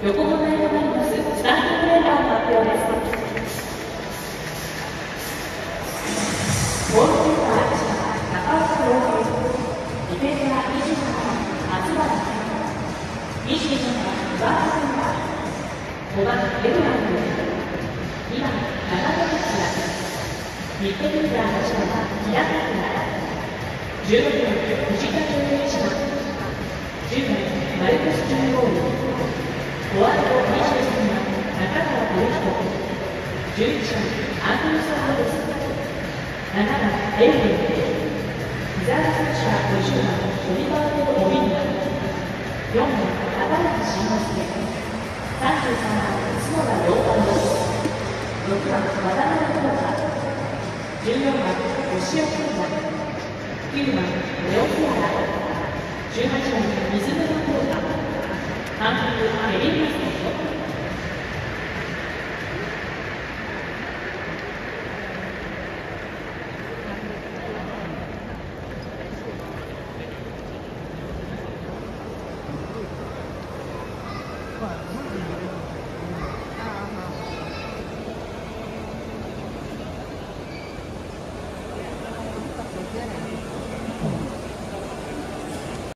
横浜 F ・マリノススターティングメンバーの発表です。ゴールキーパー高橋陽平、ディフェンダー27番松原健、27番岩田君、5番レブラン君、2番中田哲也、ミッドフィルダーの島平田君、16番藤田恭一郎、10番マルコス・中央、フォワード23番、中川博彦、11番、アンドルサン・ロレス、7番、エルデン、膝の選手は50番、トリバート・オビンダ、4番、高梨慎之介、33番、角田良太郎、6番、渡辺智香、14番、押尾健太、9番、レオ・ピアラ、18番、水村浩太、監督、エリン・マスコット。